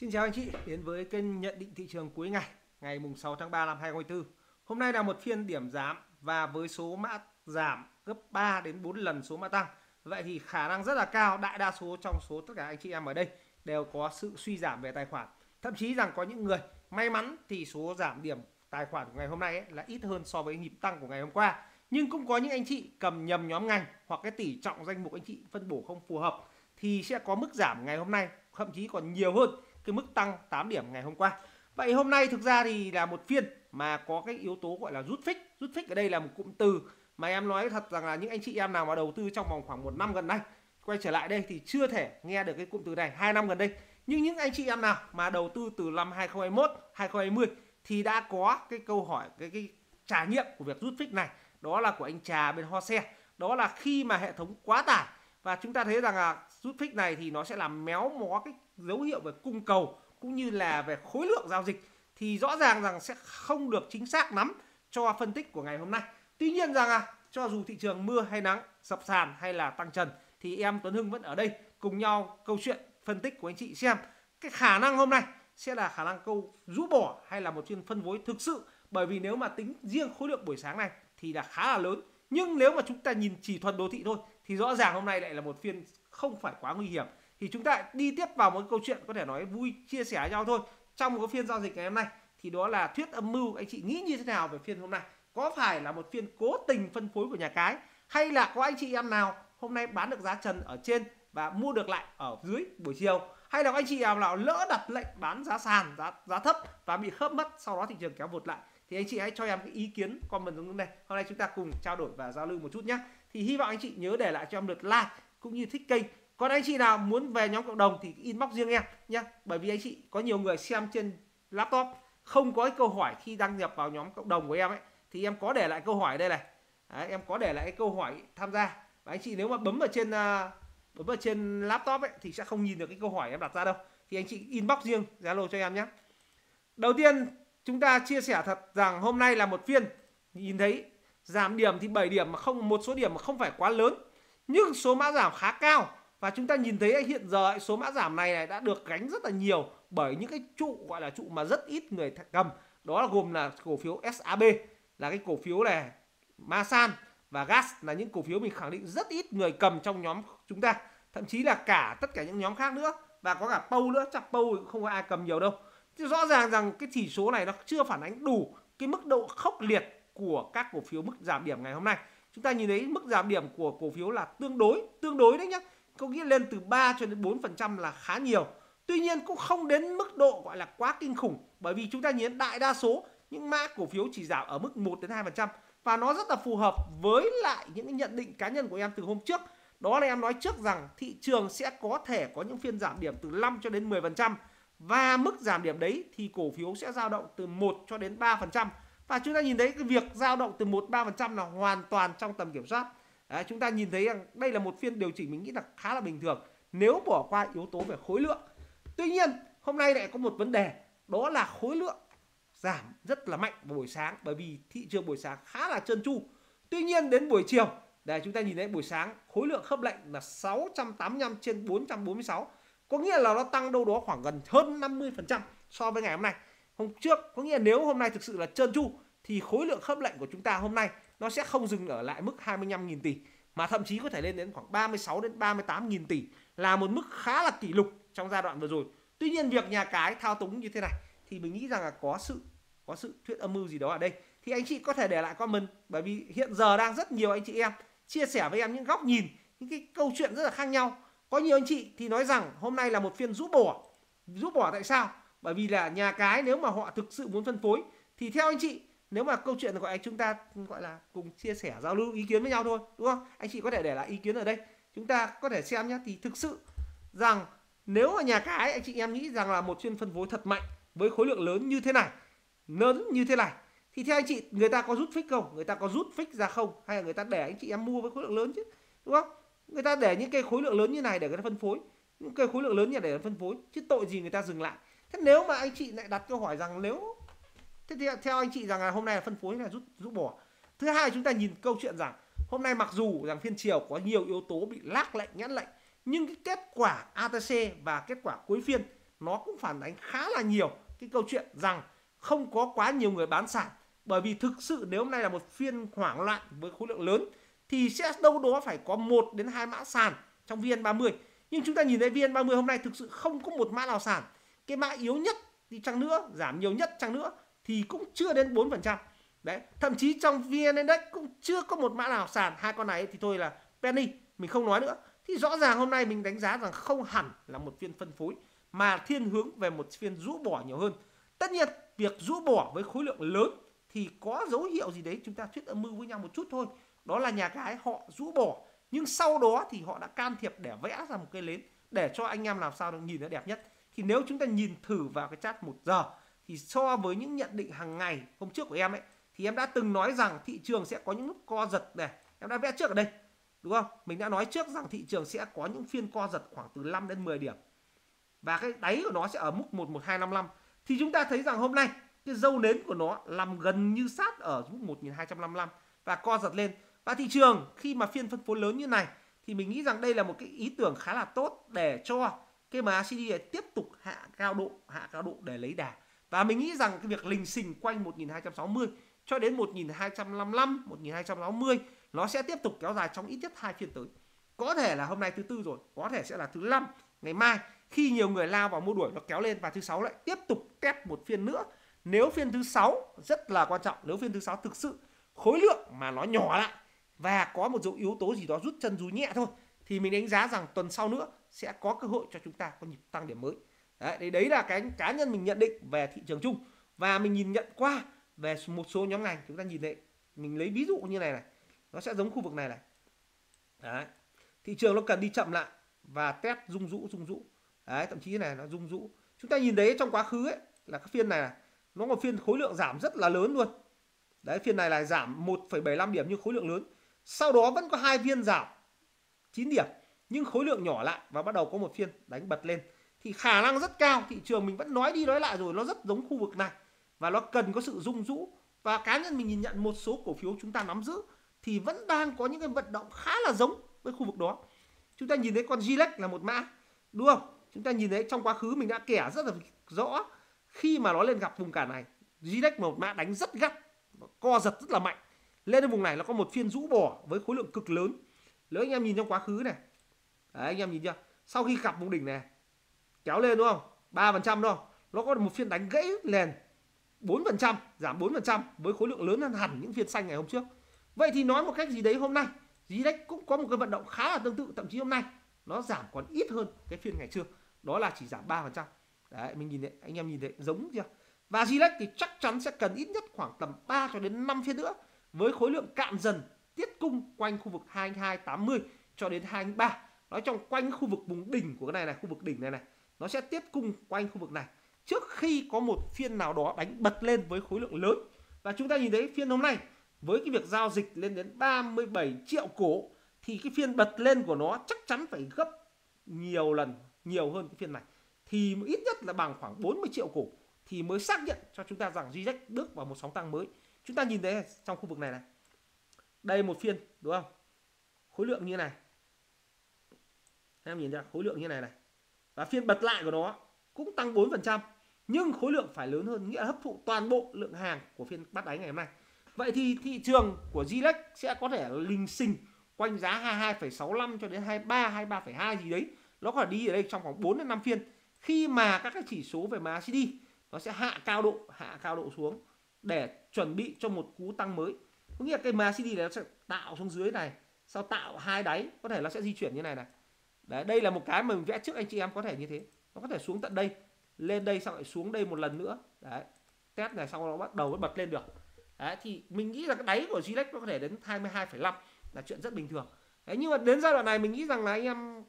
Xin chào anh chị, đến với kênh nhận định thị trường cuối ngày, ngày mùng 6 tháng 3 năm 2024. Hôm nay là một phiên điểm giảm và với số mã giảm gấp 3 đến 4 lần số mã tăng. Vậy thì khả năng rất là cao đại đa số trong số tất cả anh chị em ở đây đều có sự suy giảm về tài khoản. Thậm chí rằng có những người may mắn thì số giảm điểm tài khoản của ngày hôm nay là ít hơn so với nhịp tăng của ngày hôm qua. Nhưng cũng có những anh chị cầm nhầm nhóm ngành hoặc cái tỷ trọng danh mục anh chị phân bổ không phù hợp thì sẽ có mức giảm ngày hôm nay, thậm chí còn nhiều hơn cái mức tăng 8 điểm ngày hôm qua. Vậy hôm nay thực ra thì là một phiên mà có cái yếu tố gọi là rút phích. Rút phích ở đây là một cụm từ mà em nói thật rằng là những anh chị em nào mà đầu tư trong vòng khoảng 1 năm gần đây quay trở lại đây thì chưa thể nghe được cái cụm từ này, 2 năm gần đây. Nhưng những anh chị em nào mà đầu tư từ năm 2021, 2020 thì đã có cái câu hỏi, cái trải nghiệm của việc rút phích này. Đó là của anh Trà bên Hoa Xe. Đó là khi mà hệ thống quá tải và chúng ta thấy rằng là rút phích này thì nó sẽ làm méo mó cái dấu hiệu về cung cầu cũng như là về khối lượng giao dịch, thì rõ ràng rằng sẽ không được chính xác lắm cho phân tích của ngày hôm nay. Tuy nhiên rằng là cho dù thị trường mưa hay nắng, sập sàn hay là tăng trần thì em Tuấn Hưng vẫn ở đây cùng nhau câu chuyện phân tích của anh chị xem cái khả năng hôm nay sẽ là khả năng câu rũ bỏ hay là một phiên phân phối thực sự, bởi vì nếu mà tính riêng khối lượng buổi sáng này thì là khá là lớn. Nhưng nếu mà chúng ta nhìn chỉ thuần đồ thị thôi thì rõ ràng hôm nay lại là một phiên không phải quá nguy hiểm. Thì chúng ta đi tiếp vào một câu chuyện có thể nói vui, chia sẻ với nhau thôi trong cái phiên giao dịch ngày hôm nay. Thì đó là thuyết âm mưu, anh chị nghĩ như thế nào về phiên hôm nay? Có phải là một phiên cố tình phân phối của nhà cái, hay là có anh chị em nào hôm nay bán được giá trần ở trên và mua được lại ở dưới buổi chiều? Hay là anh chị em nào lỡ đặt lệnh bán giá sàn, giá thấp và bị khớp mất, sau đó thị trường kéo vụt lại? Thì anh chị hãy cho em cái ý kiến comment xuống đây. Hôm nay chúng ta cùng trao đổi và giao lưu một chút nhé. Thì hy vọng anh chị nhớ để lại cho em lượt like cũng như thích kênh. Còn anh chị nào muốn về nhóm cộng đồng thì inbox riêng em nhé. Bởi vì anh chị có nhiều người xem trên laptop không có cái câu hỏi khi đăng nhập vào nhóm cộng đồng của em ấy, thì em có để lại câu hỏi đây này. Đấy, em có để lại cái câu hỏi tham gia. Và anh chị nếu mà bấm ở trên laptop ấy thì sẽ không nhìn được cái câu hỏi em đặt ra đâu. Thì anh chị inbox riêng Zalo cho em nhé. Đầu tiên chúng ta chia sẻ thật rằng hôm nay là một phiên nhìn thấy giảm điểm thì 7 điểm mà không, một số điểm mà không phải quá lớn, nhưng số mã giảm khá cao. Và chúng ta nhìn thấy hiện giờ số mã giảm này đã được gánh rất là nhiều bởi những cái trụ gọi là trụ mà rất ít người cầm. Đó là gồm là cổ phiếu SAB, là cái cổ phiếu này, Masan và Gas là những cổ phiếu mình khẳng định rất ít người cầm trong nhóm chúng ta. Thậm chí là cả tất cả những nhóm khác nữa, và có cả POW nữa, chắc POW không có ai cầm nhiều đâu. Thì rõ ràng rằng cái chỉ số này nó chưa phản ánh đủ cái mức độ khốc liệt của các cổ phiếu mức giảm điểm ngày hôm nay. Chúng ta nhìn thấy mức giảm điểm của cổ phiếu là tương đối đấy nhá. Có nghĩa lên từ 3 cho đến 4% là khá nhiều. Tuy nhiên cũng không đến mức độ gọi là quá kinh khủng, bởi vì chúng ta nhìn đại đa số những mã cổ phiếu chỉ giảm ở mức 1 đến 2% và nó rất là phù hợp với lại những nhận định cá nhân của em từ hôm trước. Đó là em nói trước rằng thị trường sẽ có thể có những phiên giảm điểm từ 5 cho đến 10%. Và mức giảm điểm đấy thì cổ phiếu sẽ dao động từ 1 cho đến 3%. Và chúng ta nhìn thấy cái việc dao động từ 1-3% là hoàn toàn trong tầm kiểm soát. Đấy, chúng ta nhìn thấy rằng đây là một phiên điều chỉnh mình nghĩ là khá là bình thường nếu bỏ qua yếu tố về khối lượng. Tuy nhiên hôm nay lại có một vấn đề, đó là khối lượng giảm rất là mạnh vào buổi sáng, bởi vì thị trường buổi sáng khá là trơn tru. Tuy nhiên đến buổi chiều, để chúng ta nhìn thấy buổi sáng khối lượng khớp lệnh là 685 trên 446, có nghĩa là nó tăng đâu đó khoảng gần hơn 50% so với ngày hôm nay. Hôm trước, có nghĩa nếu hôm nay thực sự là trơn tru thì khối lượng khớp lệnh của chúng ta hôm nay nó sẽ không dừng ở lại mức 25.000 tỷ mà thậm chí có thể lên đến khoảng 36 đến 38.000 tỷ, là một mức khá là kỷ lục trong giai đoạn vừa rồi. Tuy nhiên việc nhà cái thao túng như thế này thì mình nghĩ rằng là có sự thuyết âm mưu gì đó ở đây. Thì anh chị có thể để lại comment, bởi vì hiện giờ đang rất nhiều anh chị em chia sẻ với em những góc nhìn, những cái câu chuyện rất là khác nhau. Có nhiều anh chị thì nói rằng hôm nay là một phiên rũ bỏ. Tại sao? Bởi vì là nhà cái nếu mà họ thực sự muốn phân phối thì theo anh chị, nếu mà câu chuyện gọi anh chúng ta gọi là cùng chia sẻ giao lưu ý kiến với nhau thôi, đúng không? Anh chị có thể để lại ý kiến ở đây, chúng ta có thể xem nhé. Thì thực sự rằng nếu mà nhà cái, anh chị em nghĩ rằng là một phiên phân phối thật mạnh với khối lượng lớn như thế này thì theo anh chị người ta có rút phích không, người ta có rút phích ra không, hay là người ta để anh chị em mua với khối lượng lớn chứ, đúng không? Người ta để những cái khối lượng lớn như này để người ta phân phối, những cái khối lượng lớn như này để người ta phân phối chứ tội gì người ta dừng lại. Thế nếu mà anh chị lại đặt câu hỏi rằng thế thì theo anh chị rằng là hôm nay là phân phối là rút bỏ. Thứ hai, chúng ta nhìn câu chuyện rằng hôm nay mặc dù rằng phiên chiều có nhiều yếu tố bị lác lệnh, nhãn lệnh, nhưng cái kết quả ATC và kết quả cuối phiên nó cũng phản ánh khá là nhiều cái câu chuyện rằng không có quá nhiều người bán sàn, bởi vì thực sự nếu hôm nay là một phiên hoảng loạn với khối lượng lớn thì sẽ đâu đó phải có 1 đến 2 mã sàn trong VN30. Nhưng chúng ta nhìn thấy VN30 hôm nay thực sự không có một mã nào sàn. Cái mã yếu nhất đi chăng nữa, giảm nhiều nhất chăng nữa thì cũng chưa đến 4%. Đấy, thậm chí trong VN-Index cũng chưa có một mã nào sàn. Hai con này thì thôi là penny, mình không nói nữa. Thì rõ ràng hôm nay mình đánh giá rằng không hẳn là một phiên phân phối mà thiên hướng về một phiên rũ bỏ nhiều hơn. Tất nhiên việc rũ bỏ với khối lượng lớn thì có dấu hiệu gì đấy chúng ta thuyết âm mưu với nhau một chút thôi. Đó là nhà cái họ rũ bỏ, nhưng sau đó thì họ đã can thiệp để vẽ ra một cái nến để cho anh em làm sao được nhìn nó đẹp nhất. Thì nếu chúng ta nhìn thử vào cái chart 1 giờ thì so với những nhận định hàng ngày hôm trước của em ấy, thì em đã từng nói rằng thị trường sẽ có những lúc co giật này. Em đã vẽ trước ở đây, đúng không? Mình đã nói trước rằng thị trường sẽ có những phiên co giật khoảng từ 5 đến 10 điểm. Và cái đáy của nó sẽ ở mức 11255. Thì chúng ta thấy rằng hôm nay cái dâu nến của nó nằm gần như sát ở mức 1255 và co giật lên. Và thị trường khi mà phiên phân phối lớn như này thì mình nghĩ rằng đây là một cái ý tưởng khá là tốt để cho cái MACD tiếp tục hạ cao độ để lấy đà. Và mình nghĩ rằng cái việc lình xình quanh 1260 cho đến 1255, 1260 nó sẽ tiếp tục kéo dài trong ít nhất 2 phiên tới. Có thể là hôm nay thứ Tư rồi, có thể sẽ là thứ Năm, ngày mai khi nhiều người lao vào mua đuổi nó kéo lên, và thứ Sáu lại tiếp tục test một phiên nữa. Nếu phiên thứ Sáu rất là quan trọng, nếu phiên thứ Sáu thực sự khối lượng mà nó nhỏ lại và có một yếu tố gì đó rút chân rú nhẹ thôi, thì mình đánh giá rằng tuần sau nữa sẽ có cơ hội cho chúng ta có nhịp tăng điểm mới. Đấy là cái cá nhân mình nhận định về thị trường chung. Và mình nhìn nhận qua về một số nhóm ngành, chúng ta nhìn thấy mình lấy ví dụ như này, nó sẽ giống khu vực này. Đấy, thị trường nó cần đi chậm lại và test rung rũ. Đấy, thậm chí này nó rung rũ. Chúng ta nhìn thấy trong quá khứ ấy, là các phiên này nó có phiên khối lượng giảm rất là lớn luôn. Đấy, phiên này là giảm 1,75 điểm nhưng khối lượng lớn. Sau đó vẫn có 2 phiên giảm 9 điểm nhưng khối lượng nhỏ lại, và bắt đầu có một phiên đánh bật lên. Thì khả năng rất cao thị trường, mình vẫn nói đi nói lại rồi, nó rất giống khu vực này và nó cần có sự rung rũ. Và cá nhân mình nhìn nhận một số cổ phiếu chúng ta nắm giữ thì vẫn đang có những cái vận động khá là giống với khu vực đó. Chúng ta nhìn thấy con Glex là một mã, đúng không? Chúng ta nhìn thấy trong quá khứ mình đã kể rất là rõ, khi mà nó lên gặp vùng cản này, Glex một mã đánh rất gắt, co giật rất là mạnh. Lên đến vùng này nó có một phiên rũ bỏ với khối lượng cực lớn. Nếu anh em nhìn trong quá khứ này, đấy, anh em nhìn chưa? Sau khi gặp vùng đỉnh này kéo lên, đúng không? 3% thôi, nó có một phiên đánh gãy lên 4%, giảm 4% với khối lượng lớn hơn hẳn những phiên xanh ngày hôm trước. Vậy thì nói một cách gì đấy, hôm nay Glex cũng có một cái vận động khá là tương tự, thậm chí hôm nay nó giảm còn ít hơn cái phiên ngày trước, đó là chỉ giảm 3%. Đấy, mình nhìn thấy, anh em nhìn thấy giống chưa? Và Glex thì chắc chắn sẽ cần ít nhất khoảng tầm 3 cho đến 5 phiên nữa với khối lượng cạn dần, tiết cung quanh khu vực 2280 cho đến 23. Nói trong quanh khu vực vùng đỉnh của cái này, khu vực đỉnh này, nó sẽ tiết cung quanh khu vực này trước khi có một phiên nào đó đánh bật lên với khối lượng lớn. Và chúng ta nhìn thấy phiên hôm nay với cái việc giao dịch lên đến 37 triệu cổ thì cái phiên bật lên của nó chắc chắn phải gấp nhiều lần, nhiều hơn cái phiên này, thì ít nhất là bằng khoảng 40 triệu cổ thì mới xác nhận cho chúng ta rằng Glex bước vào một sóng tăng mới. Chúng ta nhìn thấy trong khu vực này đây một phiên, đúng không? Khối lượng như này, em nhìn ra khối lượng như này và phiên bật lại của nó cũng tăng 4% nhưng khối lượng phải lớn hơn, nghĩa là hấp thụ toàn bộ lượng hàng của phiên bắt đáy ngày hôm nay. Vậy thì thị trường của Glex sẽ có thể lình xình quanh giá 22,65 cho đến 23, 23,2 gì đấy. Nó có thể đi ở đây trong khoảng 4 đến 5 phiên khi mà các cái chỉ số về MACD nó sẽ hạ cao độ xuống để chuẩn bị cho một cú tăng mới. Có nghĩa là cái MACD này nó sẽ tạo xuống dưới này, sau tạo hai đáy, có thể nó sẽ di chuyển như này. Đấy, đây là một cái mà mình vẽ trước anh chị em, có thể như thế. Nó có thể xuống tận đây, lên đây xong lại xuống đây một lần nữa. Đấy, test này xong nó bắt đầu bật lên được. Đấy, thì mình nghĩ là cái đáy của Glex nó có thể đến 22,5 là chuyện rất bình thường. Đấy, nhưng mà đến giai đoạn này mình nghĩ rằng là anh em,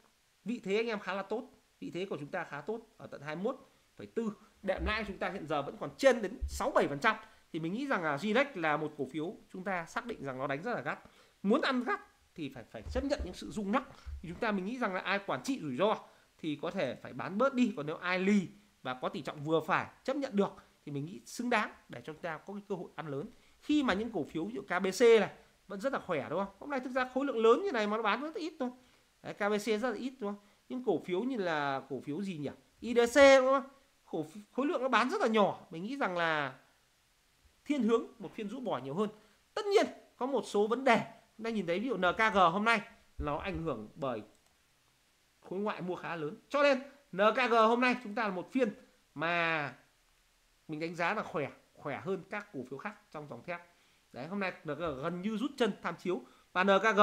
vị thế anh em khá là tốt, vị thế của chúng ta khá tốt ở tận 21,4. Đệm lãi chúng ta hiện giờ vẫn còn trên đến 6-7%. Thì mình nghĩ rằng là Glex là một cổ phiếu chúng ta xác định rằng nó đánh rất là gắt. Muốn ăn gắt thì phải chấp nhận những sự rung lắc. Thì chúng ta, mình nghĩ rằng là ai quản trị rủi ro thì có thể phải bán bớt đi, còn nếu ai lì và có tỷ trọng vừa phải chấp nhận được thì mình nghĩ xứng đáng để cho chúng ta có cái cơ hội ăn lớn. Khi mà những cổ phiếu như KBC này vẫn rất là khỏe, đúng không? Hôm nay thực ra khối lượng lớn như này mà nó bán rất ít thôi. Đấy, KBC rất là ít thôi. Nhưng cổ phiếu như là cổ phiếu gì nhỉ? IDC đúng không? Khối lượng nó bán rất là nhỏ. Mình nghĩ rằng là thiên hướng một phiên rũ bỏ nhiều hơn. Tất nhiên có một số vấn đề. Chúng ta nhìn thấy ví dụ NKG hôm nay nó ảnh hưởng bởi khối ngoại mua khá lớn. Cho nên NKG hôm nay chúng ta là một phiên mà mình đánh giá là khỏe, khỏe hơn các cổ phiếu khác trong dòng thép. Đấy, hôm nay NKG gần như rút chân tham chiếu. Và NKG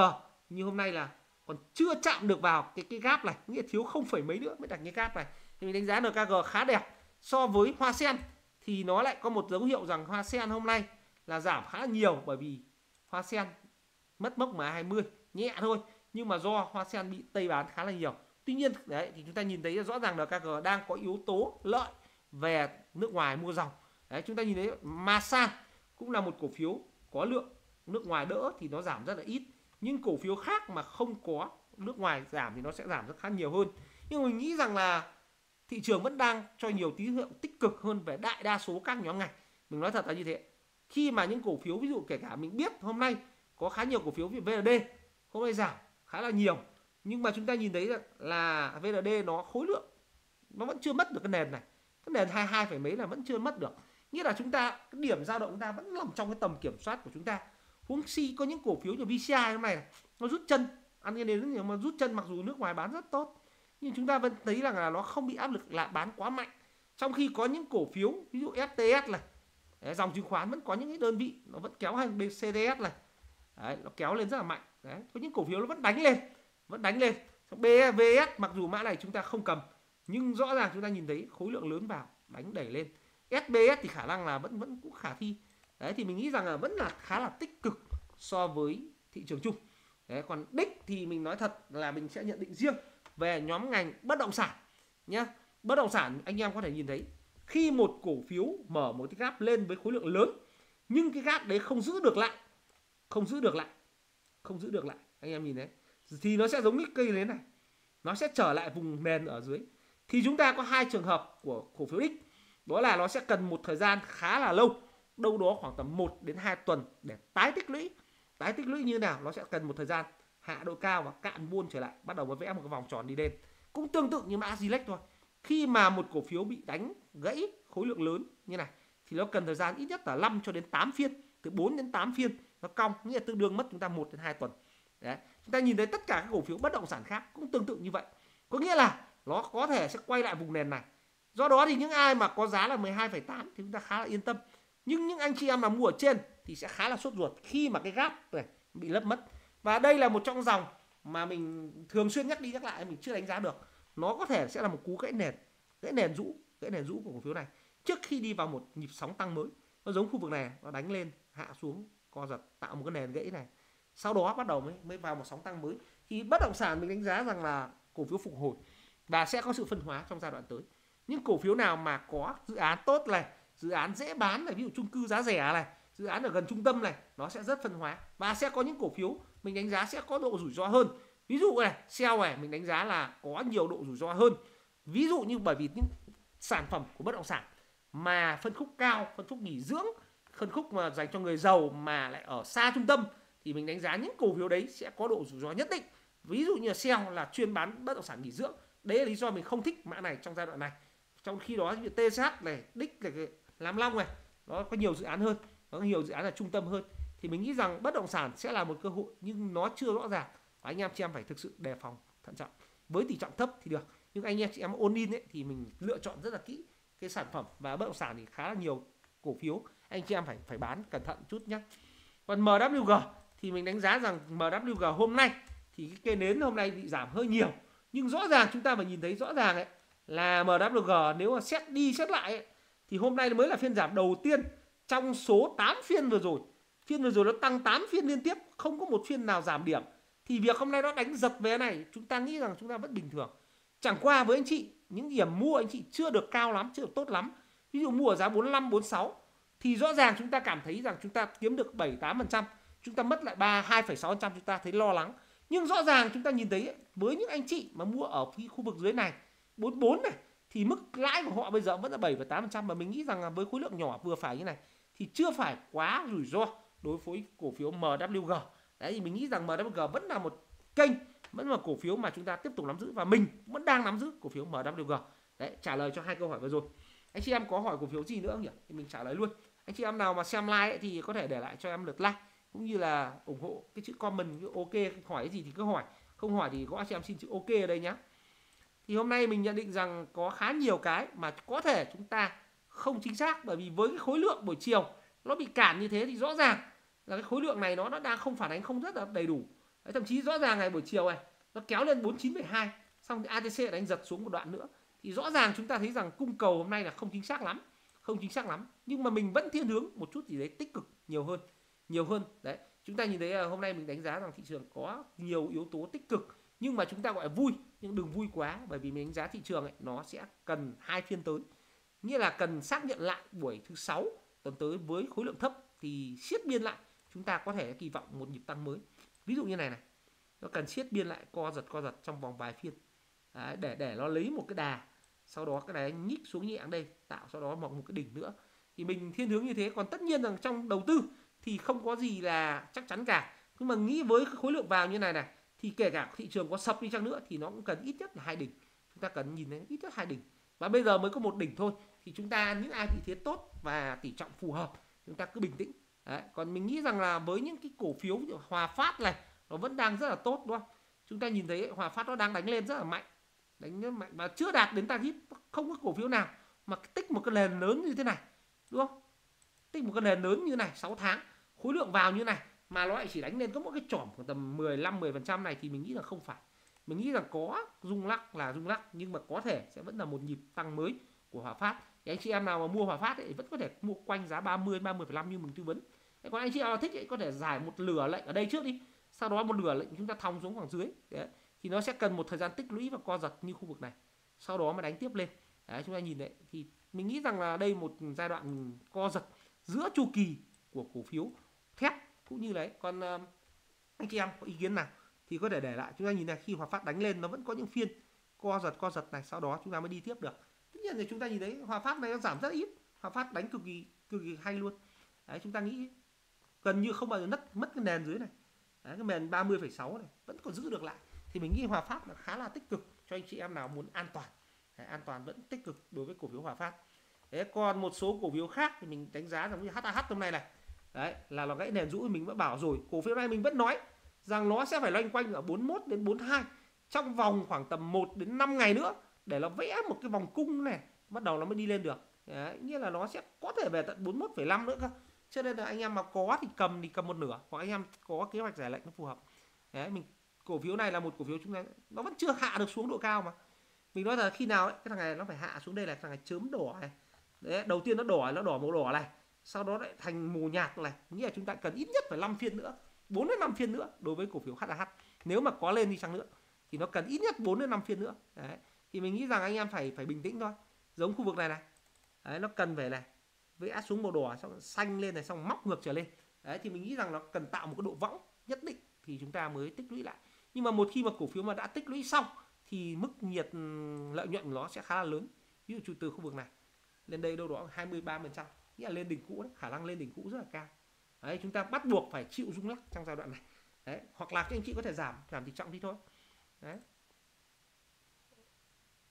như hôm nay là còn chưa chạm được vào cái gap này, nghĩa thiếu không phẩy mấy nữa mới đặt cái gap này. Thì mình đánh giá NKG khá đẹp. So với Hoa Sen thì nó lại có một dấu hiệu rằng Hoa Sen hôm nay là giảm khá nhiều, bởi vì Hoa Sen mất mốc mà 20 nhẹ thôi, nhưng mà do Hoa Sen bị tây bán khá là nhiều. Tuy nhiên đấy thì chúng ta nhìn thấy rõ ràng là NKG đang có yếu tố lợi về nước ngoài mua dòng. Đấy, chúng ta nhìn thấy Masan cũng là một cổ phiếu có lượng nước ngoài đỡ thì nó giảm rất là ít, nhưng cổ phiếu khác mà không có nước ngoài giảm thì nó sẽ giảm rất khá nhiều hơn. Nhưng mình nghĩ rằng là thị trường vẫn đang cho nhiều tín hiệu tích cực hơn về đại đa số các nhóm ngành. Mình nói thật là như thế. Khi mà những cổ phiếu ví dụ kể cả mình biết hôm nay có khá nhiều cổ phiếu về VND hôm nay giảm khá là nhiều, nhưng mà chúng ta nhìn thấy là VND nó khối lượng nó vẫn chưa mất được cái nền này, cái nền 22 phải mấy là vẫn chưa mất được, nghĩa là chúng ta cái điểm dao động chúng ta vẫn nằm trong cái tầm kiểm soát của chúng ta. Huống chi có những cổ phiếu như VCI hôm nay nó rút chân ăn cái nền, nhưng mà rút chân mặc dù nước ngoài bán rất tốt, nhưng chúng ta vẫn thấy rằng là nó không bị áp lực là bán quá mạnh. Trong khi có những cổ phiếu ví dụ FTS này, dòng chứng khoán vẫn có những cái đơn vị nó vẫn kéo hành BCDS này. Đấy, nó kéo lên rất là mạnh. Đấy, có những cổ phiếu nó vẫn đánh lên. BVS mặc dù mã này chúng ta không cầm, nhưng rõ ràng chúng ta nhìn thấy khối lượng lớn vào đánh đẩy lên. SBS thì khả năng là vẫn cũng khả thi. Đấy, thì mình nghĩ rằng là vẫn là khá là tích cực so với thị trường chung. Đấy, còn đích thì mình nói thật là mình sẽ nhận định riêng về nhóm ngành bất động sản nhá. Bất động sản anh em có thể nhìn thấy khi một cổ phiếu mở một cái gap lên với khối lượng lớn, nhưng cái gap đấy không giữ được lại, anh em nhìn đấy, thì nó sẽ giống cái cây nến này, nó sẽ trở lại vùng nền ở dưới. Thì chúng ta có hai trường hợp của cổ phiếu X, đó là nó sẽ cần một thời gian khá là lâu, đâu đó khoảng tầm 1 đến 2 tuần để tái tích lũy. Như nào nó sẽ cần một thời gian hạ độ cao và cạn buôn trở lại, bắt đầu mới vẽ một cái vòng tròn đi lên. Cũng tương tự như mã Glex thôi, khi mà một cổ phiếu bị đánh gãy khối lượng lớn như này thì nó cần thời gian ít nhất là 5 cho đến 8 phiên, từ 4 đến 8 phiên nó cong, nghĩa là tương đương mất chúng ta 1 đến 2 tuần. Đấy, chúng ta nhìn thấy tất cả các cổ phiếu bất động sản khác cũng tương tự như vậy, có nghĩa là nó có thể sẽ quay lại vùng nền này. Do đó thì những ai mà có giá là 12,8 thì chúng ta khá là yên tâm, nhưng những anh chị em mà mua ở trên thì sẽ khá là sốt ruột khi mà cái gap này bị lấp mất. Và đây là một trong dòng mà mình thường xuyên nhắc đi nhắc lại, mình chưa đánh giá được. Nó có thể sẽ là một cú gãy nền rũ của cổ phiếu này trước khi đi vào một nhịp sóng tăng mới. Nó giống khu vực này, nó đánh lên, hạ xuống, co giật, tạo một cái nền gãy này. Sau đó bắt đầu mới vào một sóng tăng mới. Thì bất động sản mình đánh giá rằng là cổ phiếu phục hồi và sẽ có sự phân hóa trong giai đoạn tới. Những cổ phiếu nào mà có dự án tốt này, dự án dễ bán này, ví dụ chung cư giá rẻ này, dự án ở gần trung tâm này, nó sẽ rất phân hóa. Và sẽ có những cổ phiếu mình đánh giá sẽ có độ rủi ro hơn. Ví dụ này, SEO này mình đánh giá là có nhiều độ rủi ro hơn. Ví dụ như bởi vì những sản phẩm của bất động sản mà phân khúc cao, phân khúc nghỉ dưỡng, phân khúc mà dành cho người giàu mà lại ở xa trung tâm, thì mình đánh giá những cổ phiếu đấy sẽ có độ rủi ro nhất định. Ví dụ như là SEO là chuyên bán bất động sản nghỉ dưỡng. Đấy là lý do mình không thích mã này trong giai đoạn này. Trong khi đó TSH này, đích này, Lam Long này, nó có nhiều dự án hơn, nó có nhiều dự án là trung tâm hơn. Thì mình nghĩ rằng bất động sản sẽ là một cơ hội, nhưng nó chưa rõ ràng. Và anh em chị em phải thực sự đề phòng thận trọng. Với tỷ trọng thấp thì được, nhưng anh em chị em ôn in thì mình lựa chọn rất là kỹ cái sản phẩm. Và bất động sản thì khá là nhiều cổ phiếu, anh chị em phải bán cẩn thận chút nhé. Còn MWG thì mình đánh giá rằng MWG hôm nay thì cái cây nến hôm nay bị giảm hơi nhiều, nhưng rõ ràng chúng ta phải nhìn thấy rõ ràng ấy, là MWG nếu mà xét đi xét lại ấy, thì hôm nay mới là phiên giảm đầu tiên trong số 8 phiên vừa rồi. Phiên vừa rồi nó tăng 8 phiên liên tiếp, không có một phiên nào giảm điểm. Thì việc hôm nay nó đánh giật về này, chúng ta nghĩ rằng chúng ta vẫn bình thường. Chẳng qua với anh chị, những điểm mua anh chị chưa được cao lắm, chưa được tốt lắm. Ví dụ mua ở giá 45, 46 thì rõ ràng chúng ta cảm thấy rằng chúng ta kiếm được 7, 8%, chúng ta mất lại 2,6%, chúng ta thấy lo lắng. Nhưng rõ ràng chúng ta nhìn thấy ấy, với những anh chị mà mua ở khu vực dưới này 44 này thì mức lãi của họ bây giờ vẫn là 7 và 8%, mà mình nghĩ rằng là với khối lượng nhỏ vừa phải như này thì chưa phải quá rủi ro đối với cổ phiếu MWG. Đấy, thì mình nghĩ rằng MWG vẫn là một kênh, vẫn là cổ phiếu mà chúng ta tiếp tục nắm giữ, và mình vẫn đang nắm giữ cổ phiếu MWG. Đấy, trả lời cho hai câu hỏi vừa rồi. Anh chị em có hỏi cổ phiếu gì nữa không nhỉ? Thì mình trả lời luôn. Anh chị em nào mà xem like ấy, thì có thể để lại cho em lượt like cũng như là ủng hộ cái chữ comment ok, hỏi cái gì thì cứ hỏi, không hỏi thì gõ cho em xin chữ ok ở đây nhé. Thì hôm nay mình nhận định rằng có khá nhiều cái mà có thể chúng ta không chính xác, bởi vì với cái khối lượng buổi chiều nó bị cản như thế thì rõ ràng là cái khối lượng này nó đang không phản ánh không rất là đầy đủ. Đấy, thậm chí rõ ràng ngày buổi chiều này nó kéo lên 49,2 xong thì ATC đánh giật xuống một đoạn nữa, thì rõ ràng chúng ta thấy rằng cung cầu hôm nay là không chính xác lắm, nhưng mà mình vẫn thiên hướng một chút gì đấy tích cực nhiều hơn. Đấy, chúng ta nhìn thấy hôm nay mình đánh giá rằng thị trường có nhiều yếu tố tích cực, nhưng mà chúng ta gọi là vui nhưng đừng vui quá, bởi vì mình đánh giá thị trường ấy, nó sẽ cần hai phiên tới, nghĩa là cần xác nhận lại buổi thứ sáu tuần tới với khối lượng thấp thì siết biên lại, chúng ta có thể kỳ vọng một nhịp tăng mới. Ví dụ như này, nó cần siết biên lại, co giật trong vòng vài phiên. Đấy, để nó lấy một cái đà, sau đó cái đà nhích xuống nhẹ đây, tạo sau đó một cái đỉnh nữa, thì mình thiên hướng như thế. Còn tất nhiên rằng trong đầu tư thì không có gì là chắc chắn cả, nhưng mà nghĩ với khối lượng vào như này thì kể cả thị trường có sập đi chăng nữa thì nó cũng cần ít nhất là hai đỉnh, chúng ta cần nhìn thấy ít nhất hai đỉnh, và bây giờ mới có một đỉnh thôi, thì chúng ta những ai vị thế tốt và tỷ trọng phù hợp chúng ta cứ bình tĩnh. Đấy, còn mình nghĩ rằng là với những cái cổ phiếu như Hòa Phát này nó vẫn đang rất là tốt, đúng không? Chúng ta nhìn thấy ấy, Hòa Phát nó đang đánh lên rất là mạnh, mà chưa đạt đến target. Không có cổ phiếu nào mà tích một cái nền lớn như thế này, đúng không? Tích một cái nền lớn như này 6 tháng khối lượng vào như này mà nó lại chỉ đánh lên có một cái chỏm khoảng tầm 15-10% này thì mình nghĩ là không phải. Mình nghĩ rằng có rung lắc là rung lắc, nhưng mà có thể sẽ vẫn là một nhịp tăng mới của Hòa Phát. Thì anh chị em nào mà mua Hòa Phát thì vẫn có thể mua quanh giá 30-30,5 như mình tư vấn. Thế còn anh chị nào thích thì có thể giải một lửa lệnh ở đây trước đi, sau đó một lửa lệnh chúng ta thòng xuống khoảng dưới. Đấy, thì nó sẽ cần một thời gian tích lũy và co giật như khu vực này, sau đó mà đánh tiếp lên. Đấy, chúng ta nhìn đấy, thì mình nghĩ rằng là đây một giai đoạn co giật giữa chu kỳ của cổ phiếu thép cũng như đấy. Còn anh chị em có ý kiến nào thì có thể để lại. Chúng ta nhìn này, khi Hòa Phát đánh lên nó vẫn có những phiên co giật này, sau đó chúng ta mới đi tiếp được. Tất nhiên thì chúng ta nhìn thấy Hòa Phát này nó giảm rất ít, Hòa Phát đánh cực kỳ hay luôn. Đấy, chúng ta nghĩ gần như không bao giờ mất cái nền dưới này. Đấy, cái nền 30,6 này vẫn còn giữ được lại, thì mình nghĩ Hòa Phát là khá là tích cực cho anh chị em nào muốn an toàn. Đấy, an toàn vẫn tích cực đối với cổ phiếu Hòa Phát. Đấy, còn một số cổ phiếu khác thì mình đánh giá giống như HAH hôm nay này, đấy là nó gãy nền rũ, mình vẫn bảo rồi. Cổ phiếu này mình vẫn nói rằng nó sẽ phải loanh quanh ở 41 đến 42 trong vòng khoảng tầm 1 đến 5 ngày nữa để nó vẽ một cái vòng cung này, bắt đầu nó mới đi lên được. Đấy, nghĩa là nó sẽ có thể về tận 41,5 nữa cơ. Cho nên là anh em mà có thì cầm một nửa, hoặc anh em có kế hoạch giải lệnh nó phù hợp. Đấy, mình cổ phiếu này là một cổ phiếu chúng ta nó vẫn chưa hạ được xuống độ cao mà. Mình nói là khi nào ấy, cái thằng này nó phải hạ xuống đây là thằng này chớm đỏ này. Đấy, đầu tiên nó đỏ màu đỏ này, sau đó lại thành mù nhạt này, nghĩa là chúng ta cần ít nhất phải 5 phiên nữa, 4 đến 5 phiên nữa đối với cổ phiếu HAH. Nếu mà có lên đi chăng nữa thì nó cần ít nhất 4 đến 5 phiên nữa. Đấy, thì mình nghĩ rằng anh em phải bình tĩnh thôi. Giống khu vực này này. Đấy, nó cần phải này, vẽ xuống màu đỏ xong xanh lên này, xong móc ngược trở lên. Đấy, thì mình nghĩ rằng nó cần tạo một cái độ võng nhất định thì chúng ta mới tích lũy lại. Nhưng mà một khi mà cổ phiếu mà đã tích lũy xong thì mức nhiệt lợi nhuận của nó sẽ khá là lớn. Ví dụ từ khu vực này lên đây đâu đó 23%, nghĩa là lên đỉnh cũ đấy, khả năng lên đỉnh cũ rất là cao. Đấy, chúng ta bắt buộc phải chịu rung lắc trong giai đoạn này. Đấy, hoặc là các anh chị có thể giảm tỷ trọng đi thôi. Đấy.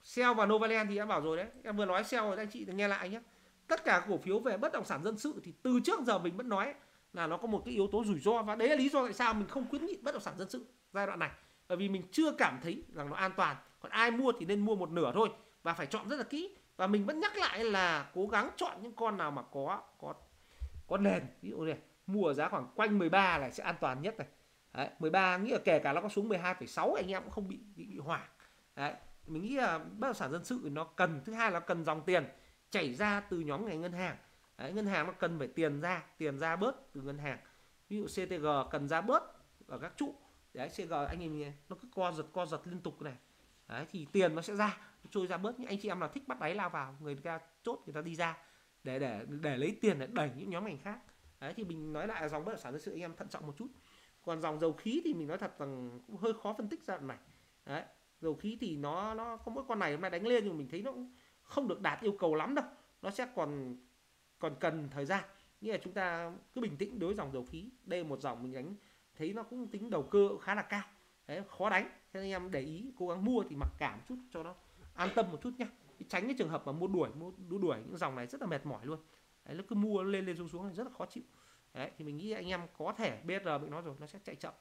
Sell và Novaland thì đã bảo rồi đấy, em vừa nói sell rồi, anh chị nghe lại nhé. Tất cả cổ phiếu về bất động sản dân sự thì từ trước giờ mình vẫn nói là nó có một cái yếu tố rủi ro, và đấy là lý do tại sao mình không khuyến nghị bất động sản dân sự giai đoạn này, bởi vì mình chưa cảm thấy rằng nó an toàn. Còn ai mua thì nên mua một nửa thôi và phải chọn rất là kỹ. Và mình vẫn nhắc lại là cố gắng chọn những con nào mà có nền, ví dụ này mua ở giá khoảng quanh 13 này sẽ an toàn nhất này. Đấy, 13 nghĩa là kể cả nó có xuống 12,6 anh em cũng không bị hoảng. Đấy, mình nghĩ là bất động sản dân sự nó cần, thứ hai là cần dòng tiền chảy ra từ nhóm ngành ngân hàng. Đấy, ngân hàng nó cần phải tiền ra bớt từ ngân hàng, ví dụ CTG cần ra bớt ở các trụ. Đấy, CTG anh em nghe, nó cứ co giật liên tục này. Đấy, thì tiền nó sẽ ra, nó trôi ra bớt. Những anh chị em nào thích bắt đáy lao vào, người ta chốt người ta đi ra để lấy tiền để đẩy những nhóm ngành khác. Đấy, thì mình nói lại là dòng bất động sản dân sự anh em thận trọng một chút. Còn dòng dầu khí thì mình nói thật rằng cũng hơi khó phân tích giai đoạn này. Đấy, dầu khí thì nó có mỗi con này hôm nay đánh lên nhưng mình thấy nó cũng không được đạt yêu cầu lắm đâu, nó sẽ còn cần thời gian. Nghĩa là chúng ta cứ bình tĩnh đối với dòng dầu khí. Đây một dòng mình đánh thấy nó cũng tính đầu cơ khá là cao. Đấy, khó đánh, thế nên em để ý cố gắng mua thì mặc cảm chút cho nó an tâm một chút nhé. tránh cái trường hợp mà mua đuổi những dòng này rất là mệt mỏi luôn. Đấy, nó cứ mua lên xuống này rất là khó chịu. Đấy, thì mình nghĩ anh em có thể BR mình nói rồi, nó sẽ chạy chậm,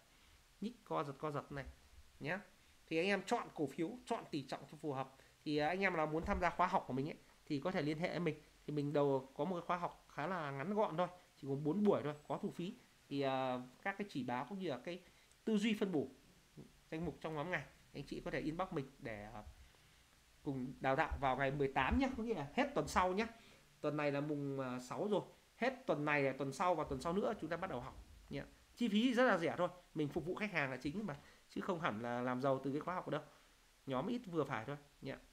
nhích co giật này nhé. Thì anh em chọn cổ phiếu, chọn tỷ trọng cho phù hợp. Thì anh em nào muốn tham gia khóa học của mình ấy, thì có thể liên hệ với mình. Thì mình đầu có một cái khóa học khá là ngắn gọn thôi, chỉ có 4 buổi thôi, có thu phí. Thì các cái chỉ báo cũng như là cái tư duy phân bổ danh mục trong nhóm ngày, anh chị có thể inbox mình để cùng đào tạo vào ngày 18 nhé, có nghĩa là hết tuần sau nhé. Tuần này là mùng 6 rồi, hết tuần này là tuần sau và tuần sau nữa chúng ta bắt đầu học nhé. Chi phí rất là rẻ thôi, mình phục vụ khách hàng là chính mà, chứ không hẳn là làm giàu từ cái khóa học đâu, nhóm ít vừa phải thôi nhé.